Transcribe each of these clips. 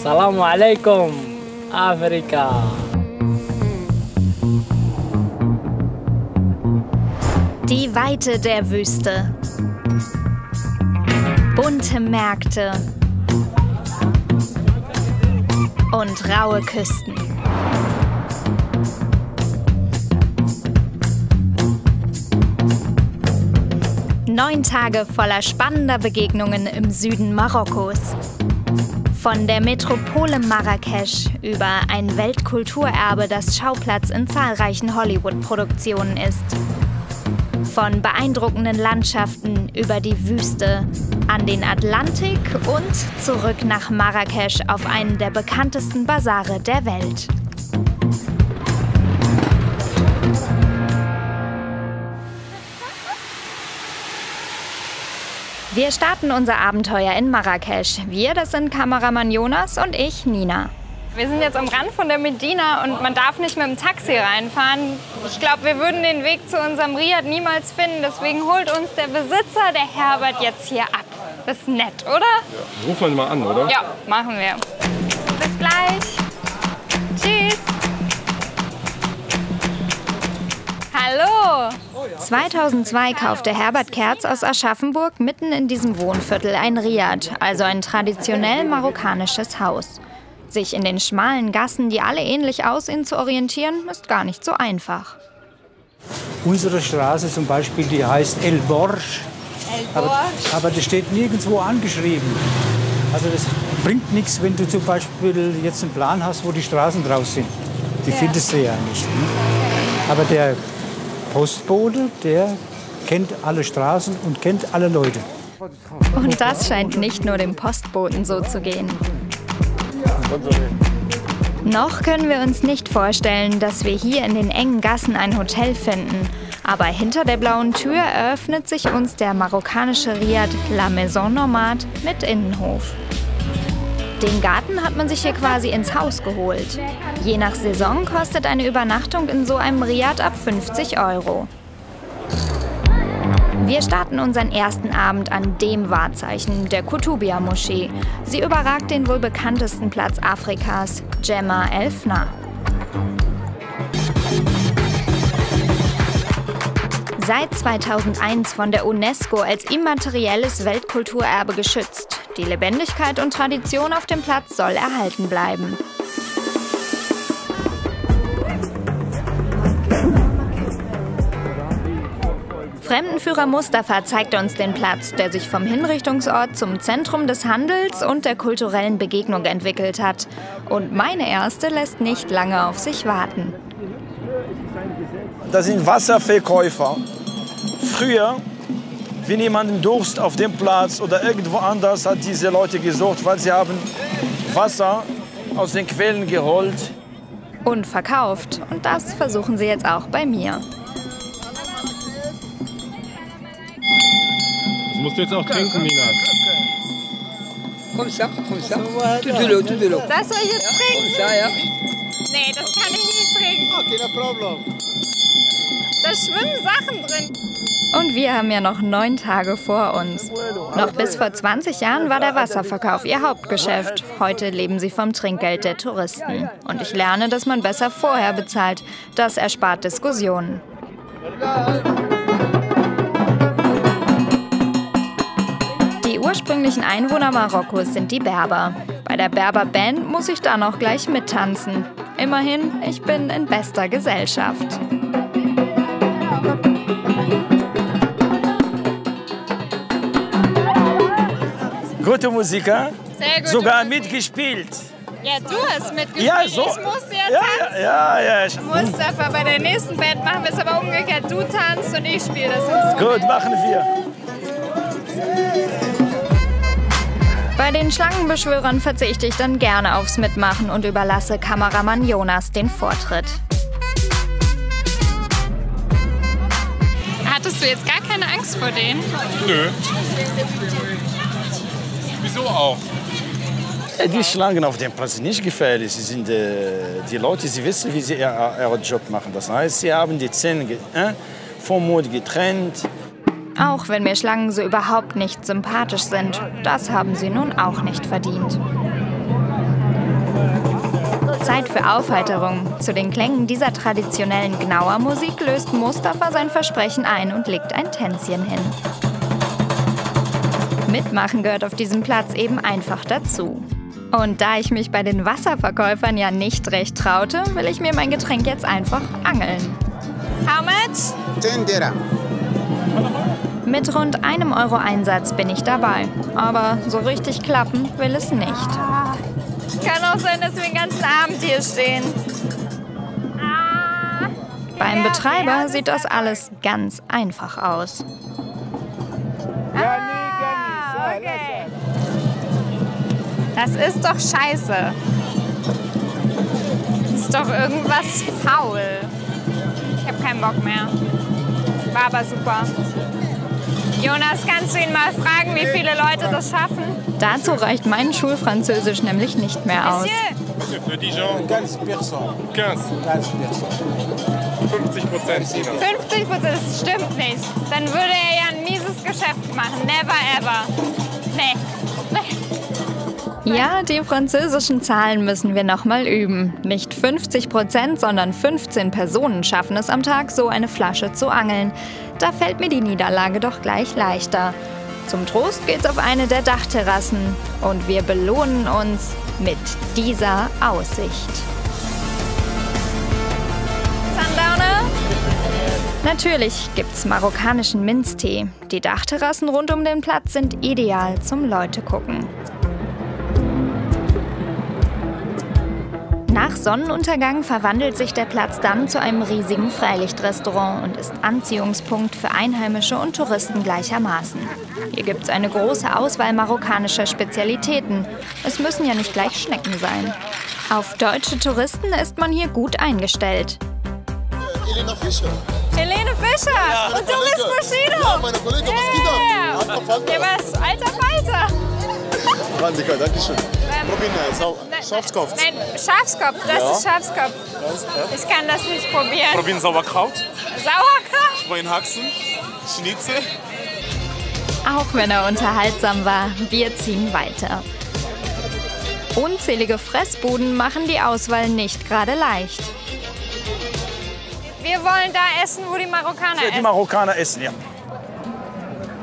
Assalamu alaikum, Afrika. Die Weite der Wüste. Bunte Märkte. Und raue Küsten. Neun Tage voller spannender Begegnungen im Süden Marokkos. Von der Metropole Marrakesch über ein Weltkulturerbe, das Schauplatz in zahlreichen Hollywood-Produktionen ist. Von beeindruckenden Landschaften über die Wüste, an den Atlantik und zurück nach Marrakesch auf einen der bekanntesten Basare der Welt. Wir starten unser Abenteuer in Marrakesch. Wir, das sind Kameramann Jonas und ich, Nina. Wir sind jetzt am Rand von der Medina und man darf nicht mit dem Taxi reinfahren. Ich glaube, wir würden den Weg zu unserem Riad niemals finden. Deswegen holt uns der Besitzer, der Herbert, jetzt hier ab. Das ist nett, oder? Ja, rufen wir ihn mal an, oder? Ja, machen wir. Bis gleich. Tschüss. Hallo! 2002 kaufte Herbert Kerz aus Aschaffenburg mitten in diesem Wohnviertel ein Riad, also ein traditionell marokkanisches Haus. Sich in den schmalen Gassen, die alle ähnlich aussehen, zu orientieren, ist gar nicht so einfach. Unsere Straße zum Beispiel, die heißt El Borsch, aber das steht nirgendwo angeschrieben. Also das bringt nichts, wenn du zum Beispiel jetzt einen Plan hast, wo die Straßen drauf sind. Die findest du ja nicht. Ne? Aber der Postbote, der kennt alle Straßen und kennt alle Leute. Und das scheint nicht nur dem Postboten so zu gehen. Noch können wir uns nicht vorstellen, dass wir hier in den engen Gassen ein Hotel finden. Aber hinter der blauen Tür eröffnet sich uns der marokkanische Riad La Maison Nomade mit Innenhof. Den Garten hat man sich hier quasi ins Haus geholt. Je nach Saison kostet eine Übernachtung in so einem Riad ab 50 Euro. Wir starten unseren ersten Abend an dem Wahrzeichen, der Kutubia-Moschee. Sie überragt den wohl bekanntesten Platz Afrikas, Djemaa el Fna. Seit 2001 von der UNESCO als immaterielles Weltkulturerbe geschützt. Die Lebendigkeit und Tradition auf dem Platz soll erhalten bleiben. Fremdenführer Mustafa zeigt uns den Platz, der sich vom Hinrichtungsort zum Zentrum des Handels und der kulturellen Begegnung entwickelt hat. Und meine erste lässt nicht lange auf sich warten. Das sind Wasserverkäufer. Früher, wenn jemand Durst auf dem Platz oder irgendwo anders, hat diese Leute gesucht, weil sie haben Wasser aus den Quellen geholt. Und verkauft. Und das versuchen sie jetzt auch bei mir. Das musst du jetzt auch trinken, Nina. Komm, schau, komm, schau. Tüdelo. Das soll ich jetzt trinken? Nee, das kann ich nicht trinken. Okay, no problem. Da schwimmen Sachen drin. Und wir haben ja noch 9 Tage vor uns. Noch bis vor 20 Jahren war der Wasserverkauf ihr Hauptgeschäft. Heute leben sie vom Trinkgeld der Touristen. Und ich lerne, dass man besser vorher bezahlt. Das erspart Diskussionen. Die ursprünglichen Einwohner Marokkos sind die Berber. Bei der Berber-Band muss ich dann auch gleich mittanzen. Immerhin, ich bin in bester Gesellschaft. Gute Musiker, sehr gute sogar Musik. Mitgespielt. Ja, du hast mitgespielt, ja, so. Ich musste ja tanzen. Ja. Mustafa, bei der nächsten Band machen wir es aber umgekehrt. Du tanzt und ich spiele das Instrument. Gut, machen wir. Bei den Schlangenbeschwörern verzichte ich dann gerne aufs Mitmachen und überlasse Kameramann Jonas den Vortritt. Hattest du jetzt gar keine Angst vor denen? Nö. Wieso auch? Die Schlangen auf dem Platz sind nicht gefährlich. Sie sind, die Leute, sie wissen, wie sie ihren Job machen. Das heißt, sie haben die Zähne vom Mund getrennt. Auch wenn mir Schlangen so überhaupt nicht sympathisch sind, das haben sie nun auch nicht verdient. für Aufheiterung. Zu den Klängen dieser traditionellen Gnauer Musik löst Mustafa sein Versprechen ein und legt ein Tänzchen hin. Mitmachen gehört auf diesem Platz eben einfach dazu. Und da ich mich bei den Wasserverkäufern ja nicht recht traute, will ich mir mein Getränk jetzt einfach angeln. How much? 10 Dirham. Mit rund 1 Euro Einsatz bin ich dabei. Aber so richtig klappen will es nicht. Kann auch sein, dass wir den ganzen Abend hier stehen. Beim Betreiber sieht das alles ganz einfach aus. Okay. Das ist doch scheiße. Das ist doch irgendwas faul. Ich habe keinen Bock mehr. War aber super. Jonas, kannst du ihn mal fragen, wie viele Leute das schaffen? Dazu reicht mein Schulfranzösisch nämlich nicht mehr aus. Monsieur, für Dijon, 50%. 50%, das stimmt nicht. Dann würde er ja ein mieses Geschäft machen. Never ever. Nee. Ja, die französischen Zahlen müssen wir nochmal üben. Nicht 50%, sondern 15 Personen schaffen es am Tag, so eine Flasche zu angeln. Da fällt mir die Niederlage doch gleich leichter. Zum Trost geht's auf eine der Dachterrassen. Und wir belohnen uns mit dieser Aussicht. Sundowner? Natürlich gibt's marokkanischen Minztee. Die Dachterrassen rund um den Platz sind ideal zum Leute gucken. Nach Sonnenuntergang verwandelt sich der Platz dann zu einem riesigen Freilichtrestaurant und ist Anziehungspunkt für Einheimische und Touristen gleichermaßen. Hier gibt es eine große Auswahl marokkanischer Spezialitäten. Es müssen ja nicht gleich Schnecken sein. Auf deutsche Touristen ist man hier gut eingestellt. Helene Fischer! Helene Fischer! Und du bist Bushido! Ja, meine Kollegin, was geht ab? Ja, was? Alter Falter! Danke, danke schön. Probieren wir Schafskopf. Nein, Schafskopf, das ist Schafskopf. Ich kann das nicht probieren. Probieren Sauerkraut. Sauerkraut? Ich wollte Haxen, Schnitzel. Auch wenn er unterhaltsam war, wir ziehen weiter. Unzählige Fressbuden machen die Auswahl nicht gerade leicht. Wir wollen da essen, wo die Marokkaner essen. Die Marokkaner essen, ja.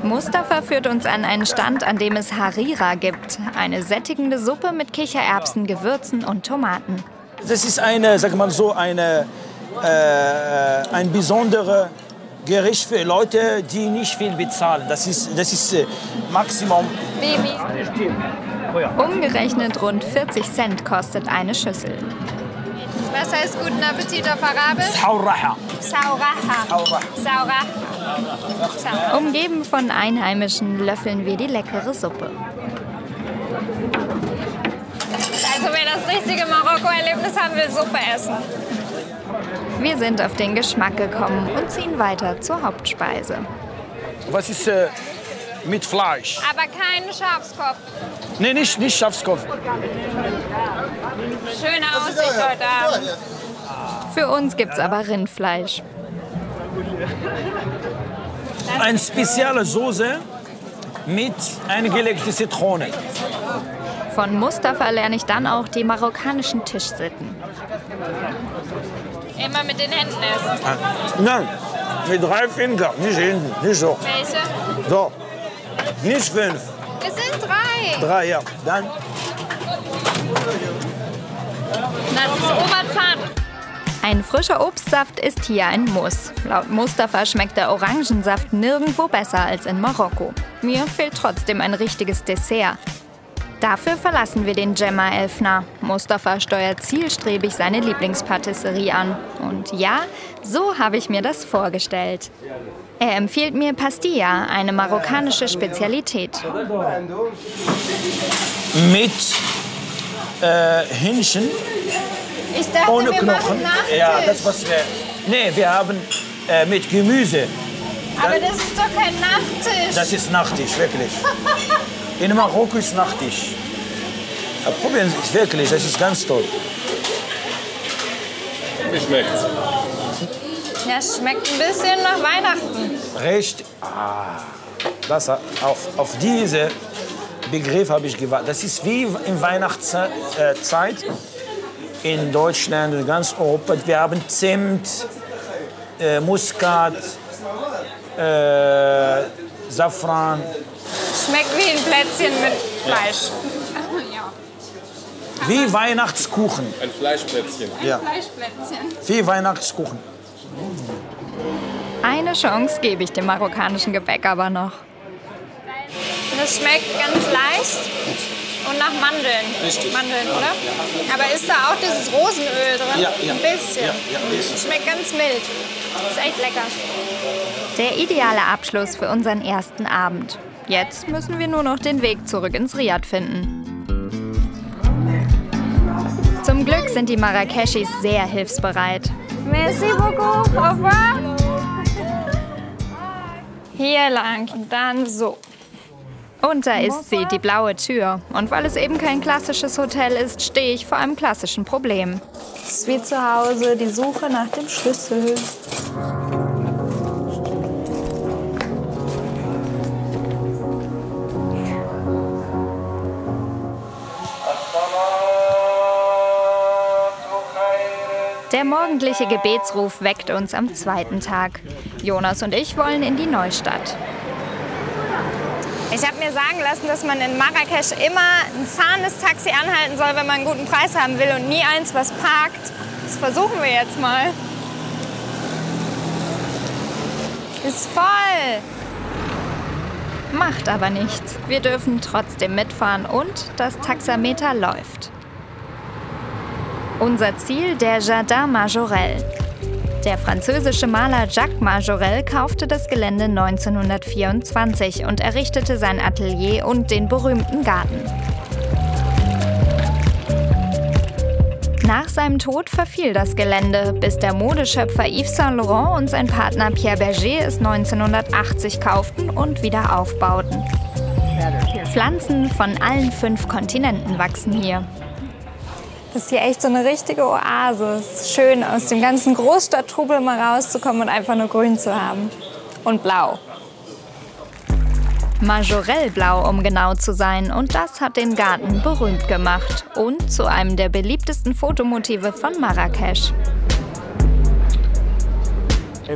Mustafa führt uns an einen Stand, an dem es Harira gibt. Eine sättigende Suppe mit Kichererbsen, Gewürzen und Tomaten. Das ist eine, sag mal so, ein besonderes Gericht für Leute, die nicht viel bezahlen. Das ist Maximum. Baby. Umgerechnet rund 40 Cent kostet eine Schüssel. Was heißt guten Appetit auf Arabisch? Sauraha. Sauraha. Sauraha. Umgeben von Einheimischen löffeln wir die leckere Suppe. Also wer das richtige Marokko-Erlebnis haben will, Suppe essen. Wir sind auf den Geschmack gekommen und ziehen weiter zur Hauptspeise. Was ist mit Fleisch? Aber kein Schafskopf. Nee, nicht Schafskopf. Schöne Aussicht heute Abend. Für uns gibt's aber Rindfleisch. Eine spezielle Soße mit eingelegter Zitrone. Von Mustafa lerne ich dann auch die marokkanischen Tischsitten. Immer mit den Händen essen? Nein, mit 3 Fingern, nicht hinten, nicht so. Welche? So, nicht 5. Es sind 3. 3, ja. Dann. Das ist Oberzahn. Ein frischer Obstsaft ist hier ein Muss. Laut Mustafa schmeckt der Orangensaft nirgendwo besser als in Marokko. Mir fehlt trotzdem ein richtiges Dessert. Dafür verlassen wir den Djemaa el Fna. Mustafa steuert zielstrebig seine Lieblingspatisserie an. Und ja, so habe ich mir das vorgestellt. Er empfiehlt mir Pastilla, eine marokkanische Spezialität. Mit Hähnchen. Ich dachte, ohne wir Knochen. Ja, das was wir. Nee, wir haben mit Gemüse. Aber das ist doch kein Nachtisch. Das ist Nachtisch, wirklich. In Marokko ist Nachtisch. Aber probieren Sie es wirklich, das ist ganz toll. Wie schmeckt's? Das schmeckt ein bisschen nach Weihnachten. Recht. Ah, das auf diese Begriff habe ich gewartet. Das ist wie in Weihnachtszeit. in Deutschland und ganz Europa. Wir haben Zimt, Muskat, Safran. Schmeckt wie ein Plätzchen mit Fleisch. Ja. Wie Weihnachtskuchen. Ein Fleischplätzchen. Ja. Ein Fleischplätzchen. Wie Weihnachtskuchen. Eine Chance gebe ich dem marokkanischen Gebäck aber noch. Das schmeckt ganz leicht und nach Mandeln. Richtig. Mandeln, oder? Ja. Aber ist da auch dieses Rosenöl drin? Ja, ja. Ein bisschen. Ja, ja, ein bisschen. Schmeckt ganz mild. Ist echt lecker. Der ideale Abschluss für unseren ersten Abend. Jetzt müssen wir nur noch den Weg zurück ins Riad finden. Zum Glück sind die Marrakeschis sehr hilfsbereit. Merci beaucoup. Au revoir. Hier lang, dann so. Und da ist sie, die blaue Tür. Und weil es eben kein klassisches Hotel ist, stehe ich vor einem klassischen Problem. Es ist wie zu Hause, die Suche nach dem Schlüssel. Der morgendliche Gebetsruf weckt uns am zweiten Tag. Jonas und ich wollen in die Neustadt. Ich habe mir sagen lassen, dass man in Marrakesch immer ein zahmes Taxi anhalten soll, wenn man einen guten Preis haben will und nie eins, was parkt. Das versuchen wir jetzt mal. Ist voll. Macht aber nichts. Wir dürfen trotzdem mitfahren und das Taxameter läuft. Unser Ziel, der Jardin Majorelle. Der französische Maler Jacques Majorelle kaufte das Gelände 1924 und errichtete sein Atelier und den berühmten Garten. Nach seinem Tod verfiel das Gelände, bis der Modeschöpfer Yves Saint Laurent und sein Partner Pierre Bergé es 1980 kauften und wieder aufbauten. Pflanzen von allen 5 Kontinenten wachsen hier. Das ist hier echt so eine richtige Oase. Es ist schön, aus dem ganzen Großstadttrubel mal rauszukommen und einfach nur grün zu haben. Und blau. Majorelle Blau, um genau zu sein. Und das hat den Garten berühmt gemacht. Und zu einem der beliebtesten Fotomotive von Marrakesch.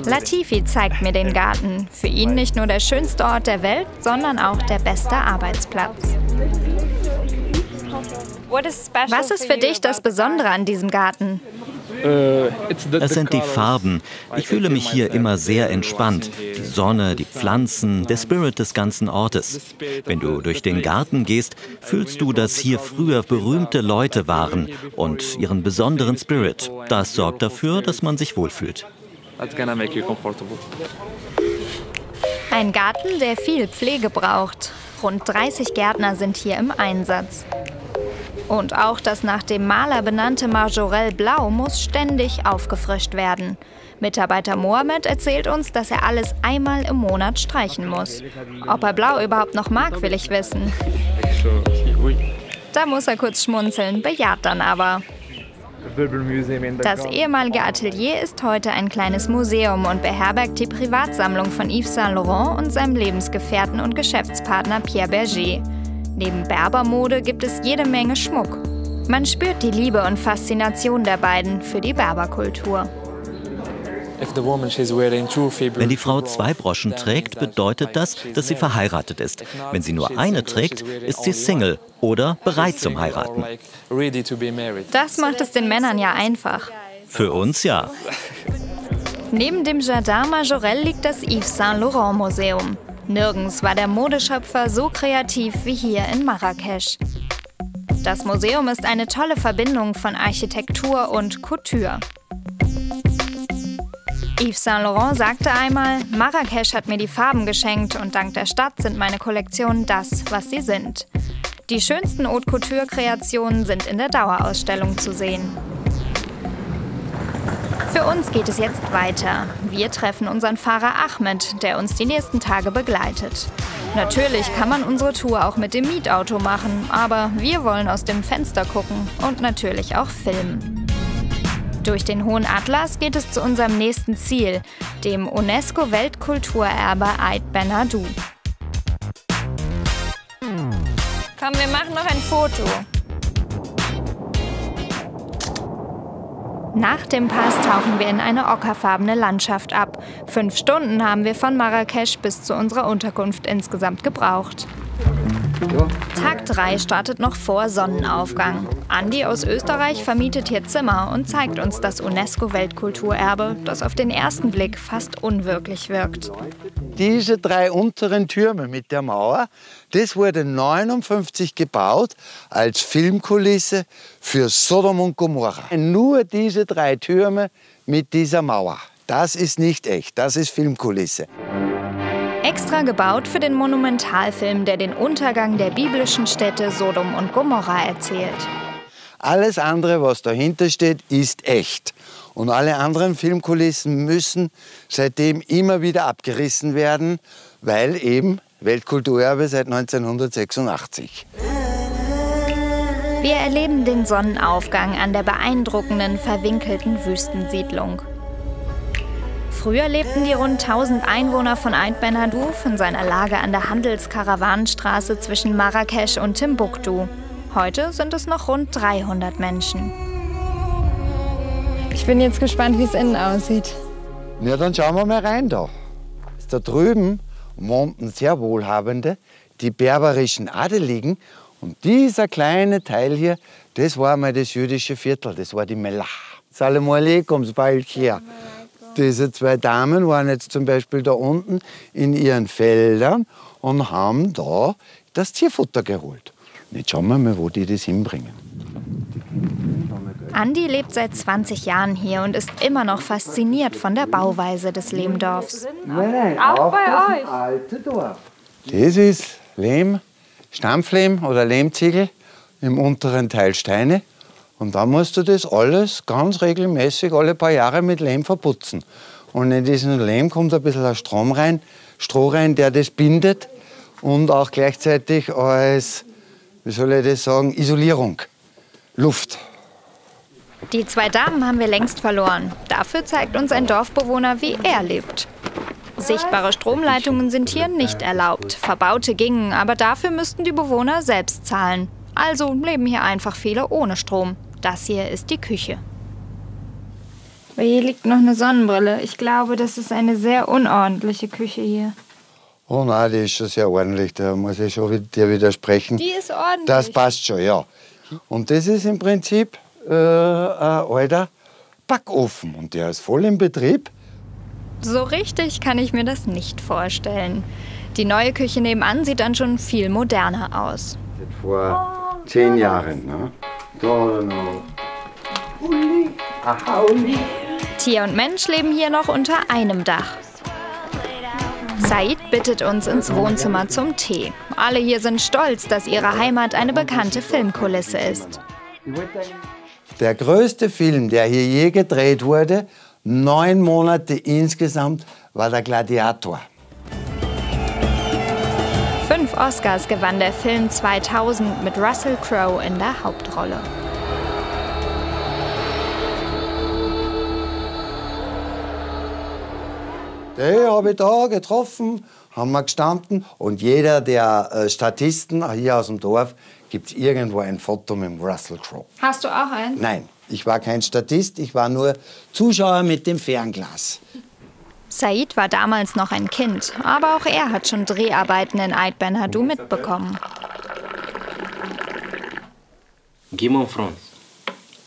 Latifi zeigt mir den Garten. Für ihn nicht nur der schönste Ort der Welt, sondern auch der beste Arbeitsplatz. Was ist für dich das Besondere an diesem Garten? Es sind die Farben. Ich fühle mich hier immer sehr entspannt. Die Sonne, die Pflanzen, der Spirit des ganzen Ortes. Wenn du durch den Garten gehst, fühlst du, dass hier früher berühmte Leute waren und ihren besonderen Spirit. Das sorgt dafür, dass man sich wohlfühlt. Ein Garten, der viel Pflege braucht. Rund 30 Gärtner sind hier im Einsatz. Und auch das nach dem Maler benannte Majorelle Blau muss ständig aufgefrischt werden. Mitarbeiter Mohammed erzählt uns, dass er alles einmal im Monat streichen muss. Ob er Blau überhaupt noch mag, will ich wissen. Da muss er kurz schmunzeln, bejaht dann aber. Das ehemalige Atelier ist heute ein kleines Museum und beherbergt die Privatsammlung von Yves Saint Laurent und seinem Lebensgefährten und Geschäftspartner Pierre Bergé. Neben Berbermode gibt es jede Menge Schmuck. Man spürt die Liebe und Faszination der beiden für die Berberkultur. Wenn die Frau 2 Broschen trägt, bedeutet das, dass sie verheiratet ist. Wenn sie nur eine trägt, ist sie Single oder bereit zum Heiraten. Das macht es den Männern ja einfach. Für uns ja. Neben dem Jardin Majorelle liegt das Yves Saint Laurent Museum. Nirgends war der Modeschöpfer so kreativ wie hier in Marrakesch. Das Museum ist eine tolle Verbindung von Architektur und Couture. Yves Saint Laurent sagte einmal, Marrakesch hat mir die Farben geschenkt und dank der Stadt sind meine Kollektionen das, was sie sind. Die schönsten Haute Couture-Kreationen sind in der Dauerausstellung zu sehen. Für uns geht es jetzt weiter. Wir treffen unseren Fahrer Ahmed, der uns die nächsten Tage begleitet. Natürlich kann man unsere Tour auch mit dem Mietauto machen, aber wir wollen aus dem Fenster gucken und natürlich auch filmen. Durch den Hohen Atlas geht es zu unserem nächsten Ziel, dem UNESCO-Weltkulturerbe Ait Ben Haddou. Komm, wir machen noch ein Foto. Nach dem Pass tauchen wir in eine ockerfarbene Landschaft ab. 5 Stunden haben wir von Marrakesch bis zu unserer Unterkunft insgesamt gebraucht. Tag 3 startet noch vor Sonnenaufgang. Andi aus Österreich vermietet hier Zimmer und zeigt uns das UNESCO-Weltkulturerbe, das auf den ersten Blick fast unwirklich wirkt. Diese 3 unteren Türme mit der Mauer, das wurde 1959 gebaut als Filmkulisse für Sodom und Gomorra. Nur diese 3 Türme mit dieser Mauer, das ist nicht echt, das ist Filmkulisse. Extra gebaut für den Monumentalfilm, der den Untergang der biblischen Städte Sodom und Gomorra erzählt. Alles andere, was dahinter steht, ist echt. Und alle anderen Filmkulissen müssen seitdem immer wieder abgerissen werden, weil eben Weltkulturerbe seit 1986. Wir erleben den Sonnenaufgang an der beeindruckenden, verwinkelten Wüstensiedlung. Früher lebten die rund 1000 Einwohner von Ait Ben Haddou von seiner Lage an der Handelskarawanenstraße zwischen Marrakesch und Timbuktu. Heute sind es noch rund 300 Menschen. Ich bin jetzt gespannt, wie es innen aussieht. Ja, dann schauen wir mal rein da. Da drüben wohnten sehr wohlhabende, die berberischen Adeligen. Und dieser kleine Teil hier, das war mal das jüdische Viertel, das war die Melach. Salam alaikum, hier. Diese 2 Damen waren jetzt zum Beispiel da unten in ihren Feldern und haben da das Tierfutter geholt. Jetzt schauen wir mal, wo die das hinbringen. Andi lebt seit 20 Jahren hier und ist immer noch fasziniert von der Bauweise des Lehmdorfs. Nein, auch bei euch. Alte Dorf. Das ist Lehm, Stampflehm oder Lehmziegel, im unteren Teil Steine. Und dann musst du das alles ganz regelmäßig alle paar Jahre mit Lehm verputzen. Und in diesen Lehm kommt ein bisschen Stroh rein, der das bindet und auch gleichzeitig als, wie soll ich das sagen, Isolierung, Luft. Die 2 Damen haben wir längst verloren. Dafür zeigt uns ein Dorfbewohner, wie er lebt. Sichtbare Stromleitungen sind hier nicht erlaubt. Verbaute gingen, aber dafür müssten die Bewohner selbst zahlen. Also leben hier einfach viele ohne Strom. Das hier ist die Küche. Hier liegt noch eine Sonnenbrille. Ich glaube, das ist eine sehr unordentliche Küche hier. Oh nein, die ist schon sehr ordentlich. Da muss ich schon dir widersprechen. Die ist ordentlich. Das passt schon, ja. Und das ist im Prinzip ein alter Backofen. Und der ist voll im Betrieb. So richtig kann ich mir das nicht vorstellen. Die neue Küche nebenan sieht dann schon viel moderner aus. Vor 10 Jahren. Ne? Tier und Mensch leben hier noch unter einem Dach. Said bittet uns ins Wohnzimmer zum Tee. Alle hier sind stolz, dass ihre Heimat eine bekannte Filmkulisse ist. Der größte Film, der hier je gedreht wurde, 9 Monate insgesamt, war der Gladiator. 5 Oscars gewann der Film 2000 mit Russell Crowe in der Hauptrolle. Den habe ich da getroffen, haben wir gestanden. Und jeder der Statisten hier aus dem Dorf gibt irgendwo ein Foto mit Russell Crowe. Hast du auch eins? Nein, ich war kein Statist, ich war nur Zuschauer mit dem Fernglas. Said war damals noch ein Kind, aber auch er hat schon Dreharbeiten in Ait Ben Haddou mitbekommen. Game of Thrones.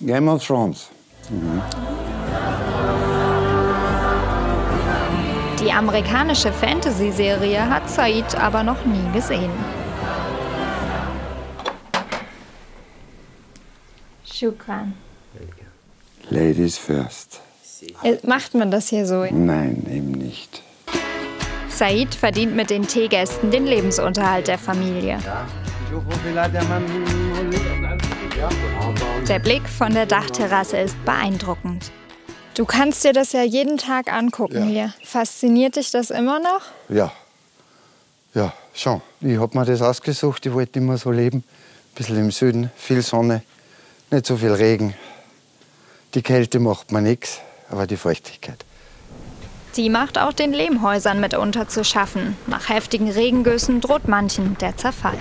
Game of Thrones. Mhm. Die amerikanische Fantasy-Serie hat Said aber noch nie gesehen. Shukran. Ladies first. Macht man das hier so? Nein, eben nicht. Said verdient mit den Teegästen den Lebensunterhalt der Familie. Der Blick von der Dachterrasse ist beeindruckend. Du kannst dir das ja jeden Tag angucken hier. Fasziniert dich das immer noch? Ja. Ja, schon. Ich habe mir das ausgesucht. Ich wollte immer so leben. Ein bisschen im Süden, viel Sonne, nicht so viel Regen. Die Kälte macht mir nichts. Aber die Feuchtigkeit. Die macht auch den Lehmhäusern mitunter zu schaffen. Nach heftigen Regengüssen droht manchen der Zerfall.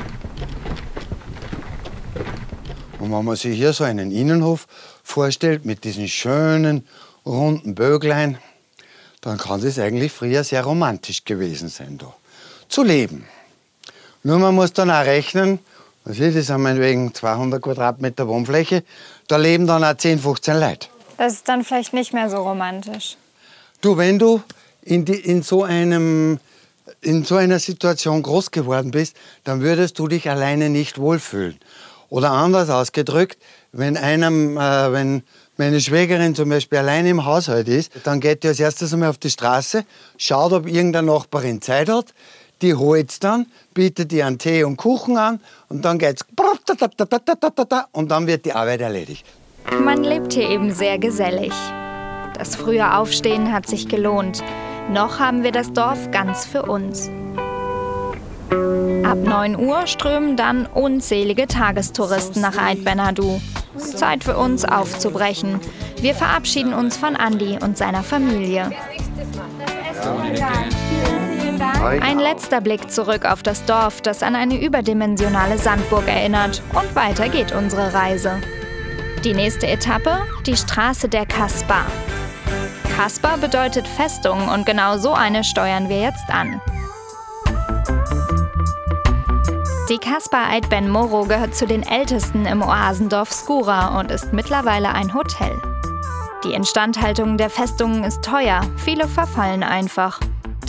Und wenn man sich hier so einen Innenhof vorstellt mit diesen schönen runden Böglein, dann kann es eigentlich früher sehr romantisch gewesen sein, da zu leben. Nur man muss dann auch rechnen, was ist das, haben wir wegen 200 Quadratmeter Wohnfläche, da leben dann auch 10, 15 Leute. Das ist dann vielleicht nicht mehr so romantisch. Du, wenn du in so einer Situation groß geworden bist, dann würdest du dich alleine nicht wohlfühlen. Oder anders ausgedrückt, wenn meine Schwägerin zum Beispiel alleine im Haushalt ist, dann geht die als erstes einmal auf die Straße, schaut, ob irgendeine Nachbarin Zeit hat, die holt's dann, bietet ihr einen Tee und Kuchen an und dann geht's und dann wird die Arbeit erledigt. Man lebt hier eben sehr gesellig. Das frühe Aufstehen hat sich gelohnt. Noch haben wir das Dorf ganz für uns. Ab 9 Uhr strömen dann unzählige Tagestouristen nach Ait Ben Haddou. Zeit für uns aufzubrechen. Wir verabschieden uns von Andi und seiner Familie. Ein letzter Blick zurück auf das Dorf, das an eine überdimensionale Sandburg erinnert. Und weiter geht unsere Reise. Die nächste Etappe, die Straße der Kasbah. Kasbah bedeutet Festung und genau so eine steuern wir jetzt an. Die Kasbah Ait Ben Moro gehört zu den ältesten im Oasendorf Skura und ist mittlerweile ein Hotel. Die Instandhaltung der Festungen ist teuer, viele verfallen einfach.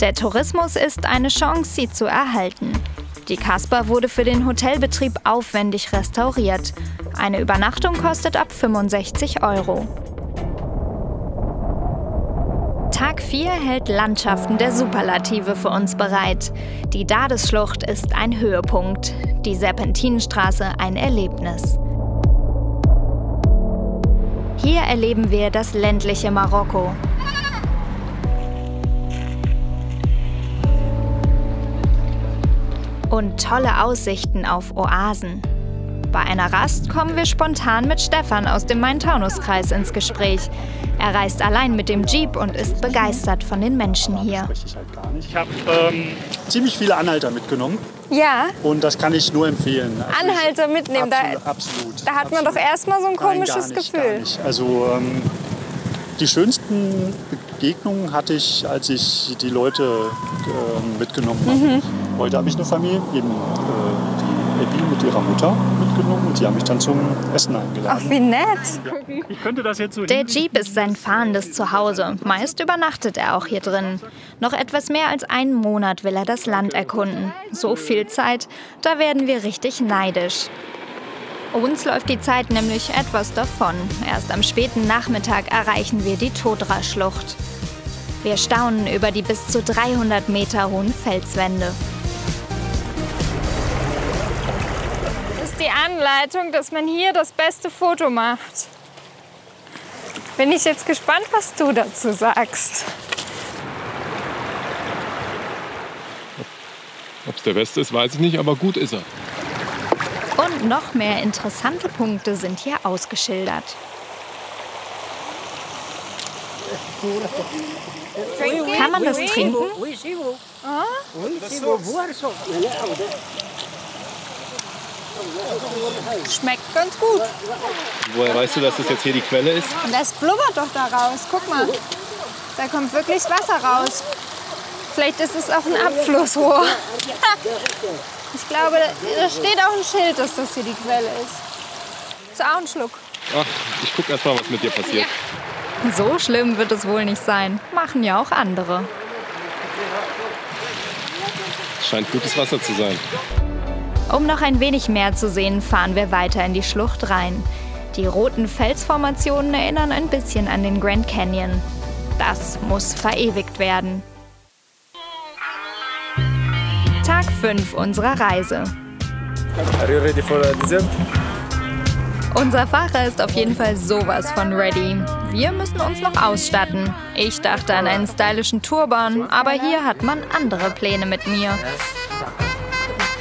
Der Tourismus ist eine Chance, sie zu erhalten. Die Kasbah wurde für den Hotelbetrieb aufwendig restauriert. Eine Übernachtung kostet ab 65 €. Tag 4 hält Landschaften der Superlative für uns bereit. Die Dades-Schlucht ist ein Höhepunkt, die Serpentinenstraße ein Erlebnis. Hier erleben wir das ländliche Marokko. Und tolle Aussichten auf Oasen. Bei einer Rast kommen wir spontan mit Stefan aus dem Main-Taunus-Kreis ins Gespräch. Er reist allein mit dem Jeep und ist begeistert von den Menschen hier. Ich habe ziemlich viele Anhalter mitgenommen. Ja. Und das kann ich nur empfehlen. Also Anhalter mitnehmen, absolut. Da hat man doch erstmal so ein komisches Gefühl. Gar nicht. Also die schönsten Begegnungen hatte ich, als ich die Leute mitgenommen habe. Mhm. Heute habe ich eine Familie eben. Mit ihrer Mutter mitgenommen und die haben mich dann zum Essen eingeladen. Ach, wie nett! Ich könnte das jetzt so. Der Jeep ist sein fahrendes Zuhause. Meist übernachtet er auch hier drin. Noch etwas mehr als einen Monat will er das Land erkunden. So viel Zeit, da werden wir richtig neidisch. Uns läuft die Zeit nämlich etwas davon. Erst am späten Nachmittag erreichen wir die Todra-Schlucht. Wir staunen über die bis zu 300 Meter hohen Felswände. Die Anleitung, dass man hier das beste Foto macht. Bin ich jetzt gespannt, was du dazu sagst. Ob es der beste ist, weiß ich nicht, aber gut ist er. Und noch mehr interessante Punkte sind hier ausgeschildert. Kann man das trinken? Ah? Schmeckt ganz gut. Woher weißt du, dass das jetzt hier die Quelle ist? Das blubbert doch da raus. Guck mal, da kommt wirklich Wasser raus. Vielleicht ist es auch ein Abflussrohr. Ich glaube, da steht auch ein Schild, dass das hier die Quelle ist. Ist auch ein Schluck. Ach, ich guck erst mal, was mit dir passiert. Ja. So schlimm wird es wohl nicht sein. Machen ja auch andere. Scheint gutes Wasser zu sein. Um noch ein wenig mehr zu sehen, fahren wir weiter in die Schlucht rein. Die roten Felsformationen erinnern ein bisschen an den Grand Canyon. Das muss verewigt werden. Tag 5 unserer Reise. Are you ready for the desert? Unser Fahrer ist auf jeden Fall sowas von ready. Wir müssen uns noch ausstatten. Ich dachte an einen stylischen Turban, aber hier hat man andere Pläne mit mir.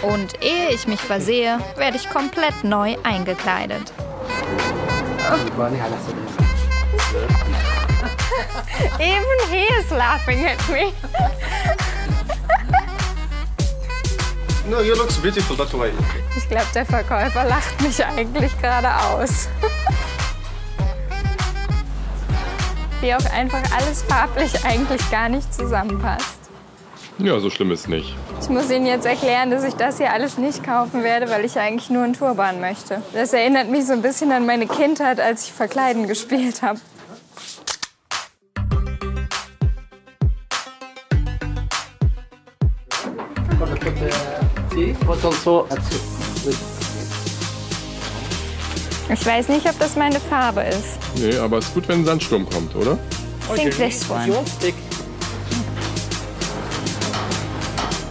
Und ehe ich mich versehe, werde ich komplett neu eingekleidet. Even he is laughing at me. No, you look beautiful that way. Ich glaube, der Verkäufer lacht mich eigentlich gerade aus. Wie auch einfach alles farblich eigentlich gar nicht zusammenpasst. Ja, so schlimm ist nicht. Ich muss Ihnen jetzt erklären, dass ich das hier alles nicht kaufen werde, weil ich ja eigentlich nur einen Turban möchte. Das erinnert mich so ein bisschen an meine Kindheit, als ich Verkleiden gespielt habe. Ich weiß nicht, ob das meine Farbe ist. Nee, aber es ist gut, wenn ein Sandsturm kommt, oder? I think this one.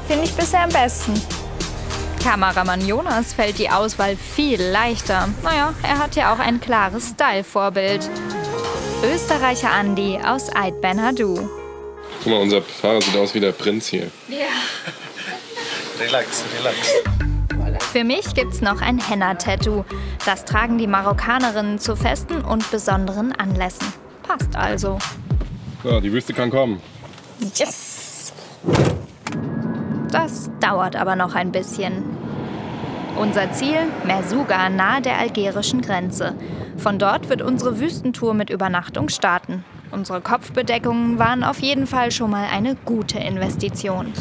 Finde ich bisher am besten. Kameramann Jonas fällt die Auswahl viel leichter. Naja, er hat ja auch ein klares Style-Vorbild. Österreicher Andi aus Ait Ben Haddou. Guck mal, unser Fahrer sieht aus wie der Prinz hier. Ja. Relax, relax. Für mich gibt's noch ein Henna-Tattoo. Das tragen die Marokkanerinnen zu festen und besonderen Anlässen. Passt also. So, die Wüste kann kommen. Yes! Das dauert aber noch ein bisschen. Unser Ziel, Merzouga, nahe der algerischen Grenze. Von dort wird unsere Wüstentour mit Übernachtung starten. Unsere Kopfbedeckungen waren auf jeden Fall schon mal eine gute Investition.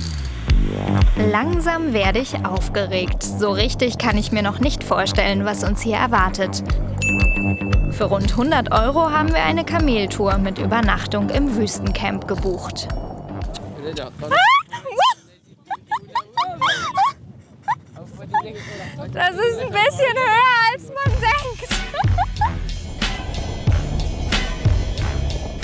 Langsam werde ich aufgeregt. So richtig kann ich mir noch nicht vorstellen, was uns hier erwartet. Für rund 100 € haben wir eine Kameltour mit Übernachtung im Wüstencamp gebucht. Das ist ein bisschen höher, als man denkt.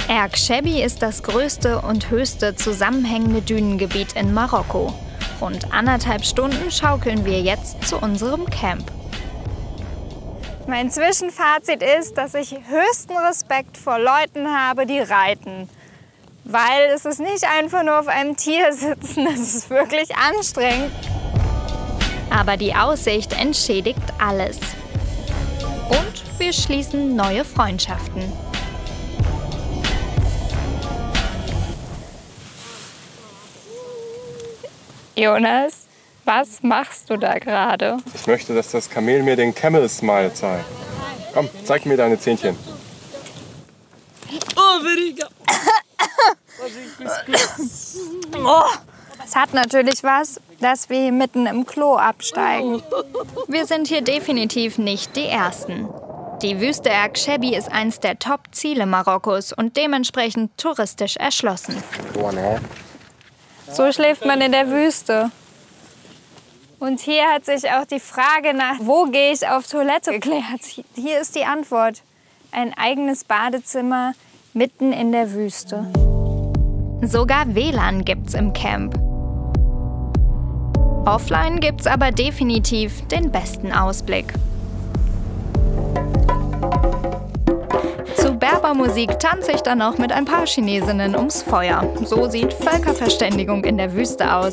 Erg Chebbi ist das größte und höchste zusammenhängende Dünengebiet in Marokko. Rund 1,5 Stunden schaukeln wir jetzt zu unserem Camp. Mein Zwischenfazit ist, dass ich höchsten Respekt vor Leuten habe, die reiten. Weil es ist nicht einfach nur auf einem Tier sitzen, es ist wirklich anstrengend. Aber die Aussicht entschädigt alles. Und wir schließen neue Freundschaften. Jonas, was machst du da gerade? Ich möchte, dass das Kamel mir den Camel Smile zeigt. Komm, zeig mir deine Zähnchen. Oh, es hat natürlich was, dass wir hier mitten im Klo absteigen. Wir sind hier definitiv nicht die Ersten. Die Wüste Erg Chebbi ist eins der Top-Ziele Marokkos und dementsprechend touristisch erschlossen. So schläft man in der Wüste. Und hier hat sich auch die Frage nach, wo gehe ich auf Toilette, geklärt. Hier ist die Antwort. Ein eigenes Badezimmer mitten in der Wüste. Sogar WLAN gibt's im Camp. Offline gibt's aber definitiv den besten Ausblick. Zu Berbermusik tanze ich dann noch mit ein paar Chinesinnen ums Feuer. So sieht Völkerverständigung in der Wüste aus.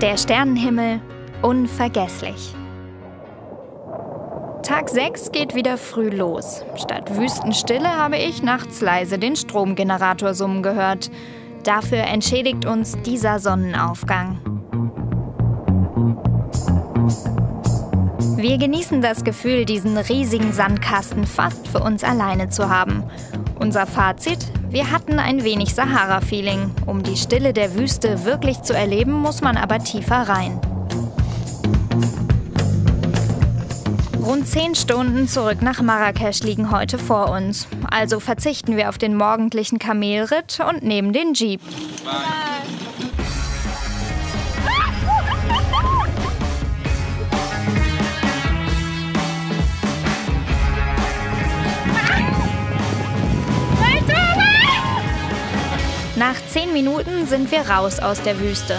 Der Sternenhimmel, unvergesslich. Tag 6 geht wieder früh los. Statt Wüstenstille habe ich nachts leise den Stromgenerator summen gehört. Dafür entschädigt uns dieser Sonnenaufgang. Wir genießen das Gefühl, diesen riesigen Sandkasten fast für uns alleine zu haben. Unser Fazit? Wir hatten ein wenig Sahara-Feeling. Um die Stille der Wüste wirklich zu erleben, muss man aber tiefer rein. Rund 10 Stunden zurück nach Marrakesch liegen heute vor uns. Also verzichten wir auf den morgendlichen Kamelritt und nehmen den Jeep. Bye. Nach 10 Minuten sind wir raus aus der Wüste.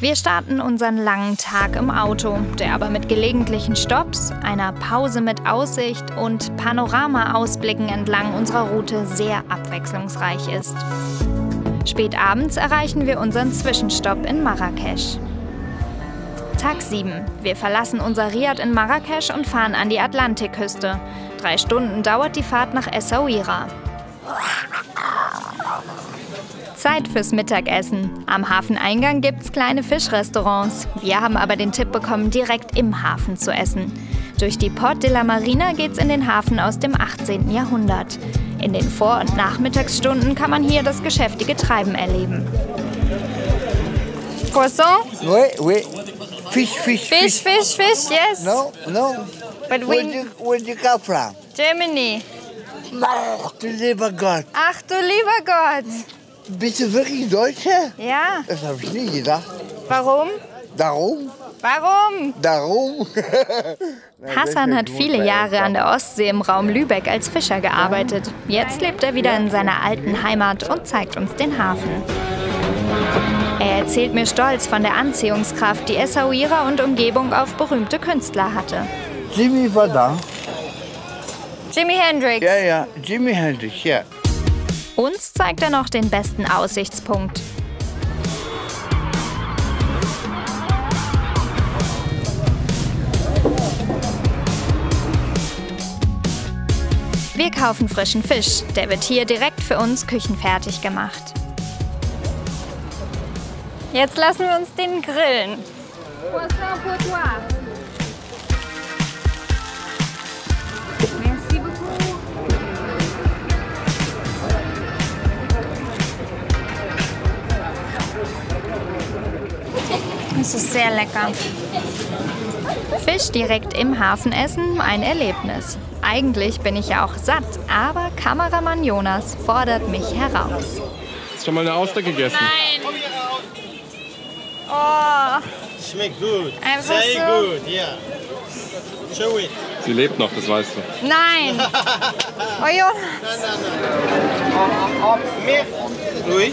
Wir starten unseren langen Tag im Auto, der aber mit gelegentlichen Stopps, einer Pause mit Aussicht und Panoramaausblicken entlang unserer Route sehr abwechslungsreich ist. Spät abends erreichen wir unseren Zwischenstopp in Marrakesch. Tag 7. Wir verlassen unser Riad in Marrakesch und fahren an die Atlantikküste. 3 Stunden dauert die Fahrt nach Essaouira. Zeit fürs Mittagessen. Am Hafeneingang gibt's kleine Fischrestaurants. Wir haben aber den Tipp bekommen, direkt im Hafen zu essen. Durch die Porte de la Marina geht's in den Hafen aus dem 18. Jahrhundert. In den Vor- und Nachmittagsstunden kann man hier das geschäftige Treiben erleben. Croissant? Oui, oui. Fish, fish, fish. Fish, fish, fish, yes. No, no. But where do you come from? Germany. Ach, du lieber Gott. Ach, du lieber Gott. Bist du wirklich Deutsche? Ja. Das habe ich nie gedacht. Warum? Darum. Warum? Darum. Hassan hat viele Jahre an der Ostsee im Raum Lübeck als Fischer gearbeitet. Jetzt lebt er wieder in seiner alten Heimat und zeigt uns den Hafen. Er erzählt mir stolz von der Anziehungskraft, die Essaouira und Umgebung auf berühmte Künstler hatte. Jimmy war da. Jimi Hendrix. Ja, ja, Jimi Hendrix, ja. Uns zeigt er noch den besten Aussichtspunkt. Wir kaufen frischen Fisch. Der wird hier direkt für uns küchenfertig gemacht. Jetzt lassen wir uns den grillen. Es ist sehr lecker. Fisch direkt im Hafen essen, ein Erlebnis. Eigentlich bin ich ja auch satt, aber Kameramann Jonas fordert mich heraus. Hast du schon mal eine Auster gegessen? Nein. Oh. Schmeckt gut. Einfach sehr so gut, ja. Show it. Sie lebt noch, das weißt du. Nein. Oh Jonas. Nein, nein,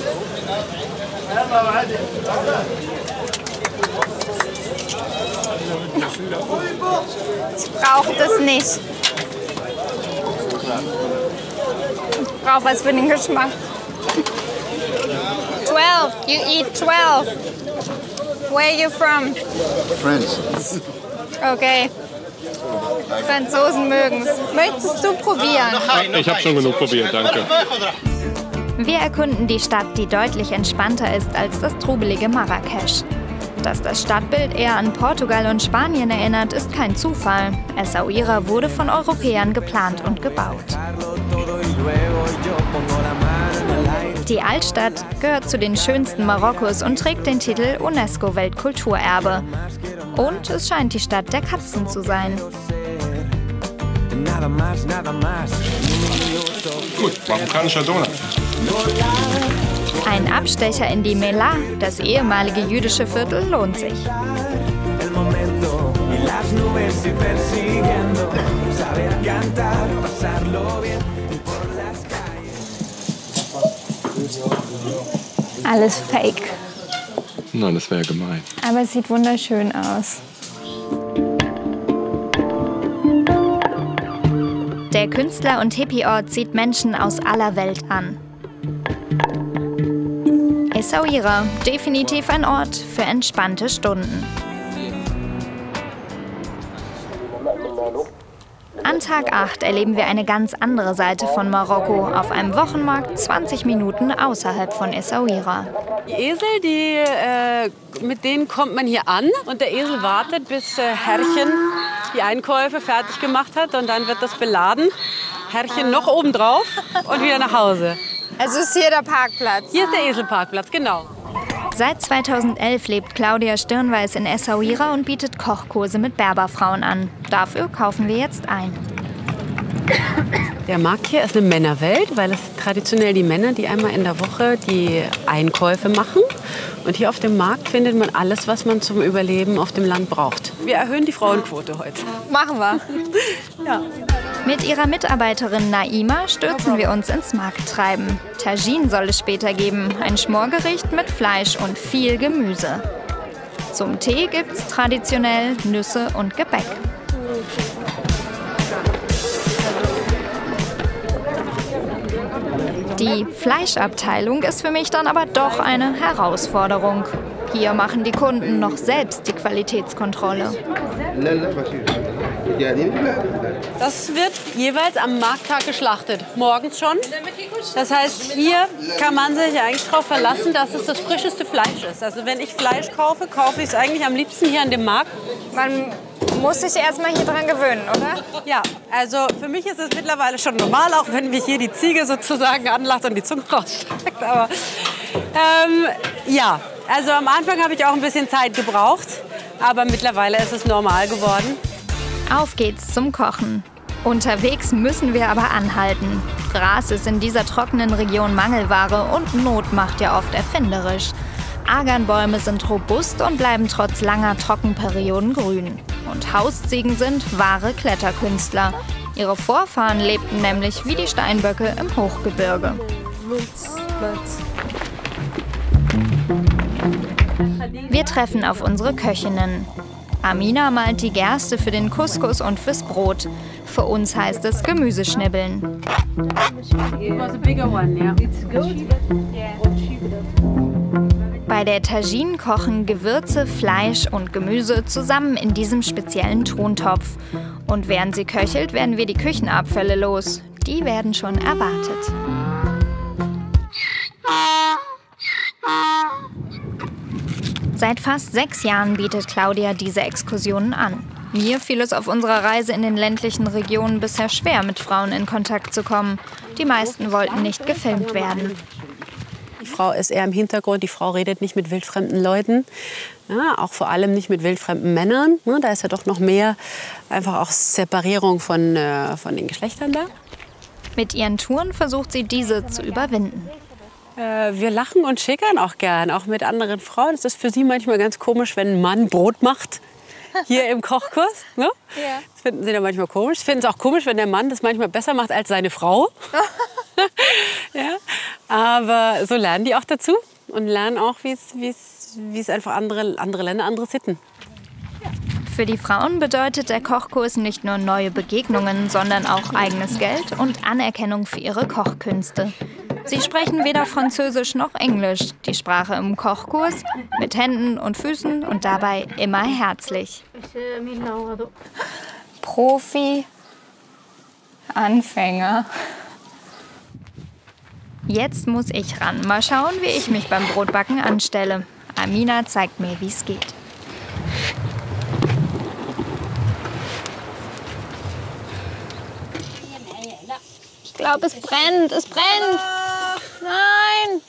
ich brauche das nicht. Ich brauche was für den Geschmack. 12, you eat 12. Where are you from? France. Okay. Franzosen mögen es. Möchtest du probieren? Ich habe schon genug probiert, danke. Wir erkunden die Stadt, die deutlich entspannter ist als das trubelige Marrakesch. Dass das Stadtbild eher an Portugal und Spanien erinnert, ist kein Zufall. Essaouira wurde von Europäern geplant und gebaut. Die Altstadt gehört zu den schönsten Marokkos und trägt den Titel UNESCO-Weltkulturerbe. Und es scheint die Stadt der Katzen zu sein. Gut, marokkanischer Donut. Ein Abstecher in die Mela, das ehemalige jüdische Viertel, lohnt sich. Alles fake. Nein, das wäre ja gemein. Aber es sieht wunderschön aus. Der Künstler und Hippie-Ort zieht Menschen aus aller Welt an. Essaouira, definitiv ein Ort für entspannte Stunden. An Tag 8 erleben wir eine ganz andere Seite von Marokko auf einem Wochenmarkt 20 Minuten außerhalb von Essaouira. Die Esel, mit denen kommt man hier an und der Esel wartet, bis Herrchen die Einkäufe fertig gemacht hat und dann wird das beladen. Herrchen noch oben drauf und wieder nach Hause. Also ist hier der Parkplatz? Hier ist der Eselparkplatz, genau. Seit 2011 lebt Claudia Stirnweiß in Essaouira und bietet Kochkurse mit Berberfrauen an. Dafür kaufen wir jetzt ein. Der Markt hier ist eine Männerwelt, weil es traditionell die Männer, die einmal in der Woche die Einkäufe machen. Und hier auf dem Markt findet man alles, was man zum Überleben auf dem Land braucht. Wir erhöhen die Frauenquote heute. Machen wir. Ja. Mit ihrer Mitarbeiterin Naima stürzen wir uns ins Markttreiben. Tagine soll es später geben, ein Schmorgericht mit Fleisch und viel Gemüse. Zum Tee gibt's traditionell Nüsse und Gebäck. Die Fleischabteilung ist für mich dann aber doch eine Herausforderung. Hier machen die Kunden noch selbst die Qualitätskontrolle. Das wird jeweils am Markttag geschlachtet, morgens schon. Das heißt, hier kann man sich eigentlich darauf verlassen, dass es das frischeste Fleisch ist. Also wenn ich Fleisch kaufe, kaufe ich es eigentlich am liebsten hier an dem Markt. Man muss sich erstmal hier dran gewöhnen, oder? Ja, also für mich ist es mittlerweile schon normal, auch wenn mich hier die Ziege sozusagen anlacht und die Zunge rausstreckt. Aber ja, also am Anfang habe ich auch ein bisschen Zeit gebraucht, aber mittlerweile ist es normal geworden. Auf geht's zum Kochen. Unterwegs müssen wir aber anhalten. Gras ist in dieser trockenen Region Mangelware und Not macht ja oft erfinderisch. Arganbäume sind robust und bleiben trotz langer Trockenperioden grün. Und Hausziegen sind wahre Kletterkünstler. Ihre Vorfahren lebten nämlich wie die Steinböcke im Hochgebirge. Wir treffen auf unsere Köchinnen. Amina malt die Gerste für den Couscous und fürs Brot. Für uns heißt es Gemüseschnibbeln. Bei der Tagine kochen Gewürze, Fleisch und Gemüse zusammen in diesem speziellen Tontopf. Und während sie köchelt, werden wir die Küchenabfälle los. Die werden schon erwartet. Seit fast 6 Jahren bietet Claudia diese Exkursionen an. Mir fiel es auf unserer Reise in den ländlichen Regionen bisher schwer, mit Frauen in Kontakt zu kommen. Die meisten wollten nicht gefilmt werden. Die Frau ist eher im Hintergrund, die Frau redet nicht mit wildfremden Leuten, ja, auch vor allem nicht mit wildfremden Männern. Ne, da ist ja doch noch mehr einfach auch Separierung von den Geschlechtern da. Mit ihren Touren versucht sie, diese zu überwinden. Wir lachen und schickern auch gern, auch mit anderen Frauen. Es ist für sie manchmal ganz komisch, wenn ein Mann Brot macht, hier im Kochkurs. Ne? Ja. Das finden sie dann manchmal komisch. Finden es auch komisch, wenn der Mann das manchmal besser macht als seine Frau. Ja. Aber so lernen die auch dazu und lernen auch, wie es einfach andere Länder, andere Sitten. Für die Frauen bedeutet der Kochkurs nicht nur neue Begegnungen, sondern auch eigenes Geld und Anerkennung für ihre Kochkünste. Sie sprechen weder Französisch noch Englisch, die Sprache im Kochkurs, mit Händen und Füßen und dabei immer herzlich. Profi, Anfänger. Jetzt muss ich ran. Mal schauen, wie ich mich beim Brotbacken anstelle. Amina zeigt mir, wie es geht. Ich glaube, es brennt, es brennt.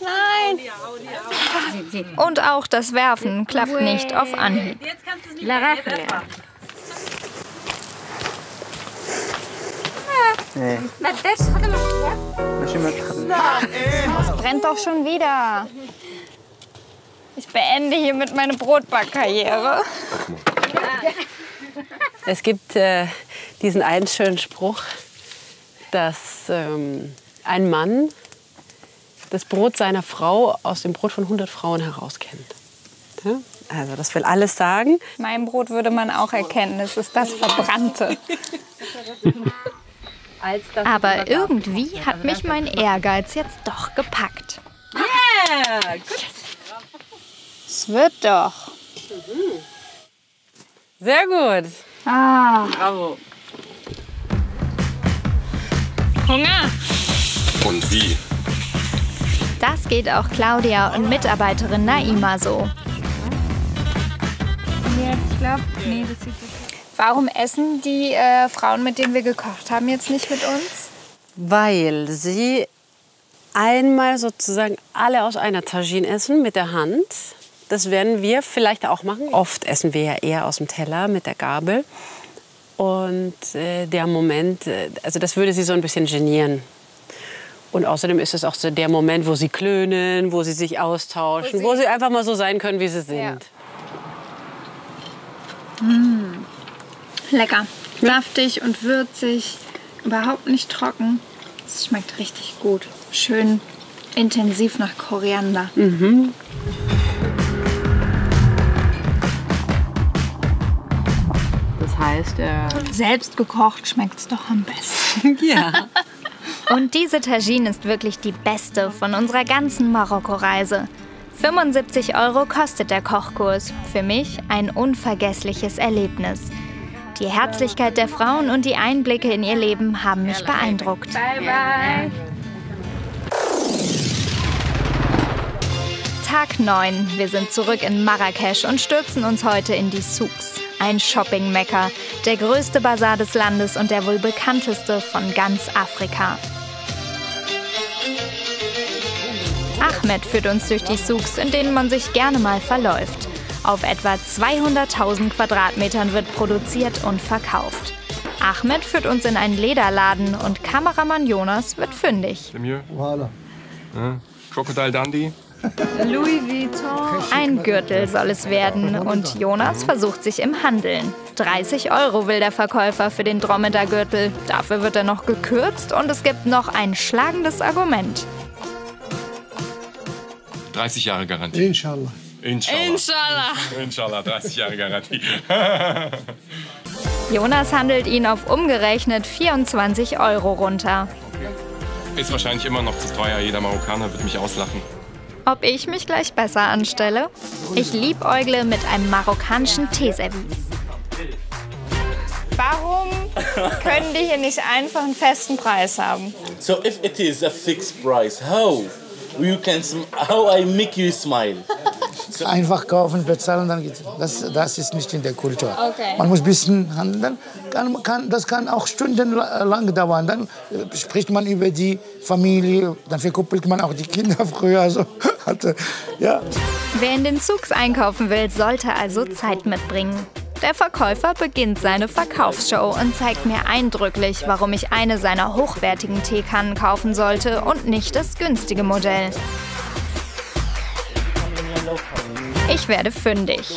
Nein, nein. Und auch das Werfen klappt nicht auf Anhieb. Es brennt doch schon wieder. Ich beende hiermit meine Brotbackkarriere. Es gibt diesen einen schönen Spruch, dass ein Mann das Brot seiner Frau aus dem Brot von 100 Frauen herauskennt. Ja? Also das will alles sagen. Mein Brot würde man auch erkennen, es ist das Verbrannte. Aber irgendwie hat mich mein Ehrgeiz jetzt doch gepackt. Yeah, gut. Es wird doch. Sehr gut. Ah. Bravo. Hunger. Und wie? Das geht auch Claudia und Mitarbeiterin Naima so. Warum essen die Frauen, mit denen wir gekocht haben, jetzt nicht mit uns? Weil sie einmal sozusagen alle aus einer Tagine essen mit der Hand. Das werden wir vielleicht auch machen. Oft essen wir ja eher aus dem Teller mit der Gabel. Und der Moment, also das würde sie so ein bisschen genieren. Und außerdem ist es auch so der Moment, wo sie klönen, wo sie sich austauschen, wo sie einfach mal so sein können, wie sie sind. Ja. Mmh. Lecker. Saftig und würzig, überhaupt nicht trocken. Es schmeckt richtig gut. Schön intensiv nach Koriander. Mhm. Selbst gekocht schmeckt es doch am besten. Ja. Und diese Tagine ist wirklich die beste von unserer ganzen Marokko-Reise. 75 € kostet der Kochkurs. Für mich ein unvergessliches Erlebnis. Die Herzlichkeit der Frauen und die Einblicke in ihr Leben haben mich beeindruckt. Bye bye. Tag 9. Wir sind zurück in Marrakesch und stürzen uns heute in die Souks. Ein Shopping-Mekka, der größte Bazar des Landes und der wohl bekannteste von ganz Afrika. Ahmed führt uns durch die Souks, in denen man sich gerne mal verläuft. Auf etwa 200.000 Quadratmetern wird produziert und verkauft. Ahmed führt uns in einen Lederladen und Kameramann Jonas wird fündig. Crocodile Dundee. Louis Vuitton. Ein Gürtel soll es werden und Jonas versucht sich im Handeln. 30 € will der Verkäufer für den Dromedar-Gürtel. Dafür wird er noch gekürzt und es gibt noch ein schlagendes Argument. 30 Jahre Garantie. Inshallah. Inshallah. Inshallah. Inshallah, 30 Jahre Garantie. Jonas handelt ihn auf umgerechnet 24 € runter. Ist wahrscheinlich immer noch zu teuer. Jeder Marokkaner wird mich auslachen. Ob ich mich gleich besser anstelle? Ich liebäugle mit einem marokkanischen Teeservice. Warum können die hier nicht einfach einen festen Preis haben? So if it is a fixed price, how I make you smile? Einfach kaufen, bezahlen, dann geht's. Das ist nicht in der Kultur. Okay. Man muss ein bisschen handeln. Das kann auch stundenlang dauern. Dann spricht man über die Familie, dann verkuppelt man auch die Kinder früher. Also, ja. Wer in den Souks einkaufen will, sollte also Zeit mitbringen. Der Verkäufer beginnt seine Verkaufsshow und zeigt mir eindrücklich, warum ich eine seiner hochwertigen Teekannen kaufen sollte und nicht das günstige Modell. Ich werde fündig.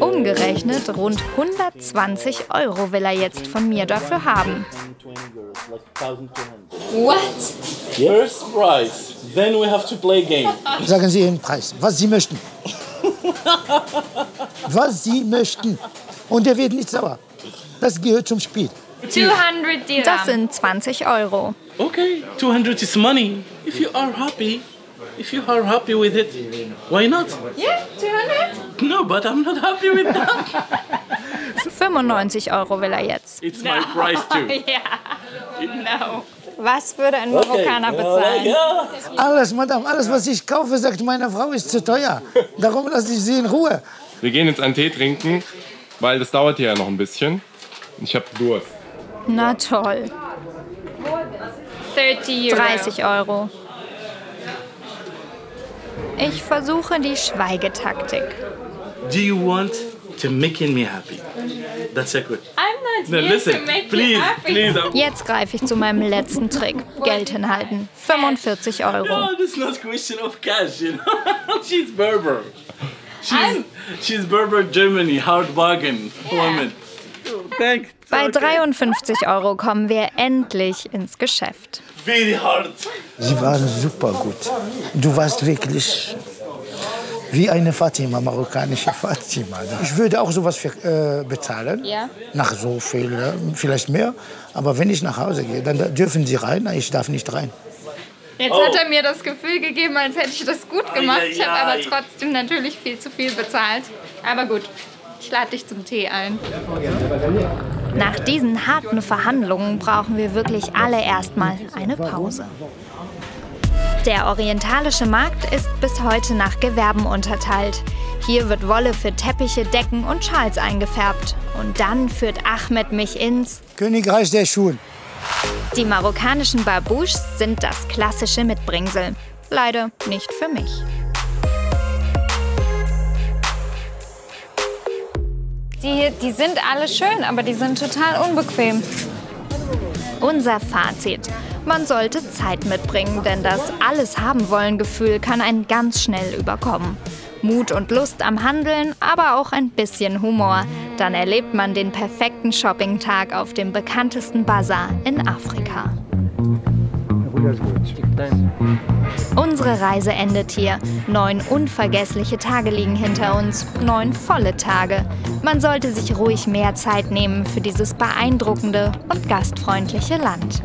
Umgerechnet rund 120 € will er jetzt von mir dafür haben. What? First price, then we have to play game. Sagen Sie den Preis, was Sie möchten. Was Sie möchten. Und er wird nicht sauer. Das gehört zum Spiel. 200 Dirham. Das sind 20 €. Okay, 200 is money. If you are happy, with it, why not? Yeah, 200? No, but I'm not happy with that. 95 € will er jetzt. It's my price too. Yeah. No. Was würde ein Marokkaner bezahlen? Alles, Madame, alles, was ich kaufe, sagt meine Frau, ist zu teuer. Darum lasse ich sie in Ruhe. Wir gehen jetzt einen Tee trinken, weil das dauert hier ja noch ein bisschen. Ich habe Durst. Na toll. 30 €. Ich versuche die Schweigetaktik. Do you want to make me happy? That's a good. I'm not here to make you happy. Jetzt greife ich zu meinem letzten Trick. Geld hinhalten. 45 €. No, this is not question of cash, you know. She's Berber. She's Berber Germany, hard bargain woman. Bei 53 € kommen wir endlich ins Geschäft. Sie waren super gut. Du warst wirklich wie eine Fatima, marokkanische Fatima. Ich würde auch sowas bezahlen, nach so viel, vielleicht mehr. Aber wenn ich nach Hause gehe, dann dürfen Sie rein, ich darf nicht rein. Jetzt hat er mir das Gefühl gegeben, als hätte ich das gut gemacht. Ich habe aber trotzdem natürlich viel zu viel bezahlt. Aber gut. Ich lade dich zum Tee ein. Nach diesen harten Verhandlungen brauchen wir wirklich alle erstmal eine Pause. Der orientalische Markt ist bis heute nach Gewerben unterteilt. Hier wird Wolle für Teppiche, Decken und Schals eingefärbt. Und dann führt Ahmed mich ins Königreich der Schuhen. Die marokkanischen Barbouches sind das klassische Mitbringsel. Leider nicht für mich. Die sind alle schön, aber die sind total unbequem. Unser Fazit. Man sollte Zeit mitbringen, denn das Alles-haben-wollen-Gefühl kann einen ganz schnell überkommen. Mut und Lust am Handeln, aber auch ein bisschen Humor. Dann erlebt man den perfekten Shopping-Tag auf dem bekanntesten Bazar in Afrika. Unsere Reise endet hier. 9 unvergessliche Tage liegen hinter uns, 9 volle Tage. Man sollte sich ruhig mehr Zeit nehmen für dieses beeindruckende und gastfreundliche Land.